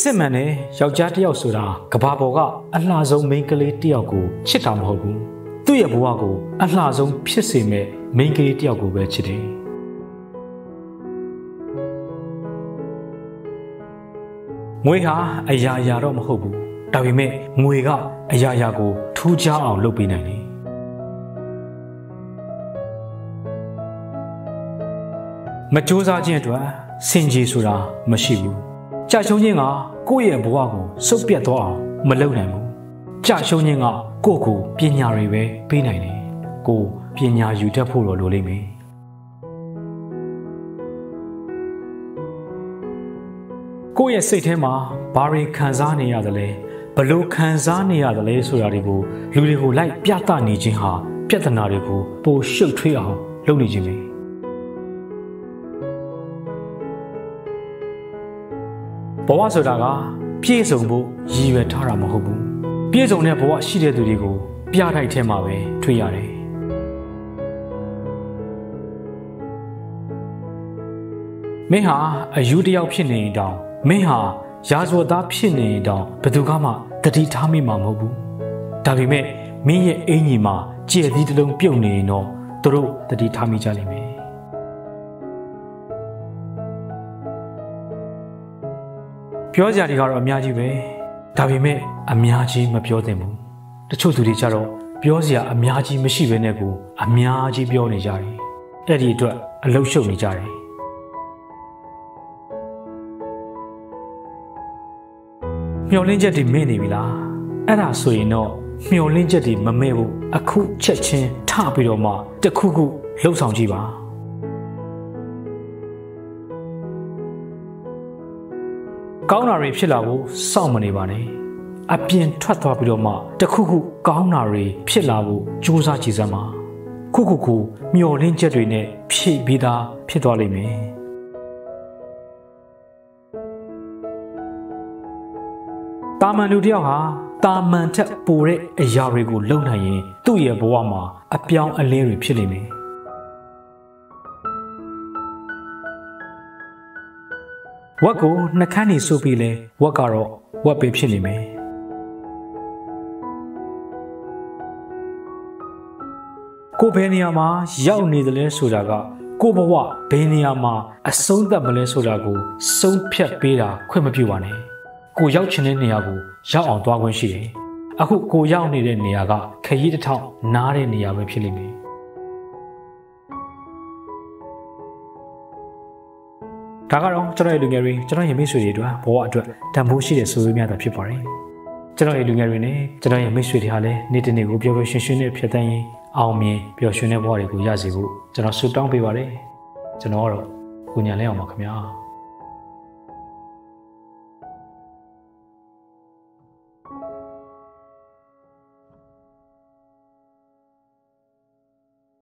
စစ်မှန်တယ်ယောက်ျားတစ်ယောက်ဆိုတာကဘာပေါ်ကအလှဆုံးမိန်းကလေးတစ်ယောက်ကိုချစ်တာမဟုတ်ဘူးသူ့ရဲ့ဘဝကိုအလှဆုံးဖြစ်စေမဲ့မိန်းကလေးတစ်ယောက်ကိုပဲချစ်တယ်ငွေဟာအရာရာတော့မဟုတ်ဘူးဒါပေမဲ့ငွေကအရာရာကိုထူးခြားအောင်လုပ်ပေးနိုင်တယ်မကြိုးစားခြင်းအတွက်စင်ကြီးဆိုတာမရှိဘူးကြာရှုံးခြင်းကကိုယ့်ရဲ့ဘဝကိုစုပ်ပြတ်သွားအောင်မလုပ်နိုင်ဘူးကြာရှုံးခြင်းကကိုယ့်ကိုပညာတွေပဲပေးနိုင်တယ်ကိုပညာယူတတ်ဖို့လိုလိမ့်မယ်ကိုယ့်ရဲ့စိတ်ထဲမှာဘာတွေခံစားနေရသလဲဘလို့ခံစားနေရသလဲဆိုတာတွေကိုလူတွေကိုလိုက်ပြသနေခြင်းဟာပြဿနာတွေကိုပိုရှုပ်ထွေးအောင်လုပ်နေခြင်းပဲဘဝဆိုတာကပြည့်စုံဖို့ရည်ရွယ်ထားတာမဟုတ်ဘူးပြည့်စုံတဲ့ဘဝရှိတဲ့သူတွေကိုပြထိုက်ထဲမှာပဲတွေ့ရတယ်မင်းဟာအယူတယောက်ဖြစ်နေရင်တောင်မင်းဟာရာဇဝတ်သားဖြစ်နေရင်တောင်ဘယ်သူကမှတတိထားမိမှာမဟုတ်ဘူးဒါပေမဲ့မင်းရဲ့အင်ကြီးမှာကြည်သီးတစ်လုံးပြုတ်နေရင်တော့သူတို့တတိထားမိကြလိမ့်မယ်ပြောကြတယ်ကတော့အများကြီးပဲဒါပေမဲ့အများကြီးမပြောသင့်ဘူးတချို့သူတွေကြတော့ပြောစရာအများကြီးမရှိဘဲနဲ့ကိုအများကြီးပြောနေကြတယ်အဲ့ဒီအတွက်အလုရှုပ်နေကြတယ်မျောလင်းချက်တွေမဲ့နေပြီလားအဲ့ဒါဆိုရင်တော့မျောလင်းချက်တွေမမဲ့ဘူးအခုချက်ချင်းထပြီးတော့မှတခုခုလှုပ်ဆောင်ကြည့်ပါကောင်းတာတွေဖြစ်လာဖို့စောင့်မနေပါနဲ့အပြင်ထွက်သွားပြီးတော့မှတခုခုကောင်းတာတွေဖြစ်လာဖို့ကြိုးစားကြည့်စမ်းပါခုမျောလင်းချက်တွေနဲ့ဖြည့်ပြီးသားဖြစ်သွားလိမ့်မယ်တာမန်လူတယောက်ဟာတာမန်ထက်ပိုတဲ့အရာတွေကိုလုပ်နိုင်ရင်သူ့ရဲ့ဘဝမှာအပြောင်းအလဲတွေဖြစ်လိမ့်မယ်ဝက်ကိုနှခမ်းနေဆိုပြီးလဲဝက်ကတော့ဝက်ပဲဖြစ်နေမယ်ကိုဘယ်နေရာမှာရောက်နေတယ်လဲဆိုတာကကိုဘဝဘယ်နေရာမှာအဆုံးသတ်မလဲဆိုတာကိုဆုံးဖြတ်ပေးတာခွင့်မပြုပါနဲ့ကိုရောက်ချင်တဲ့နေရာကိုရောက်အောင်သွားခွင့်ရှိတယ်အခုကိုရောက်နေတဲ့နေရာကခရီးတစ်ထောင်နားတဲ့နေရာပဲဖြစ်နေမယ်ဒါကတော့ကျွန်တော်ရဲ့လူငယ်တွေကျွန်တော်ရဲ့မိတ်ဆွေတွေအတွက်ဘဝအတွက်တန်ဖိုးရှိတဲ့ဆိုးရွားများတာဖြစ်ပါတယ်ကျွန်တော်ရဲ့လူငယ်တွေနဲ့ကျွန်တော်ရဲ့မိတ်ဆွေတွေဟာလည်းနေ့တစ်နေ့ကိုပျော်ပျော်ရွှင်ရွှင်နဲ့ဖြတ်သန်းရင်းအောင်မြင်ပျော်ရွှင်တဲ့ဘဝတွေကိုရရှိဖို့ကျွန်တော်ဆုတောင်းပေးပါတယ်ကျွန်တော်ကတော့ကိုညာလဲအောင်ပါခင်ဗျာ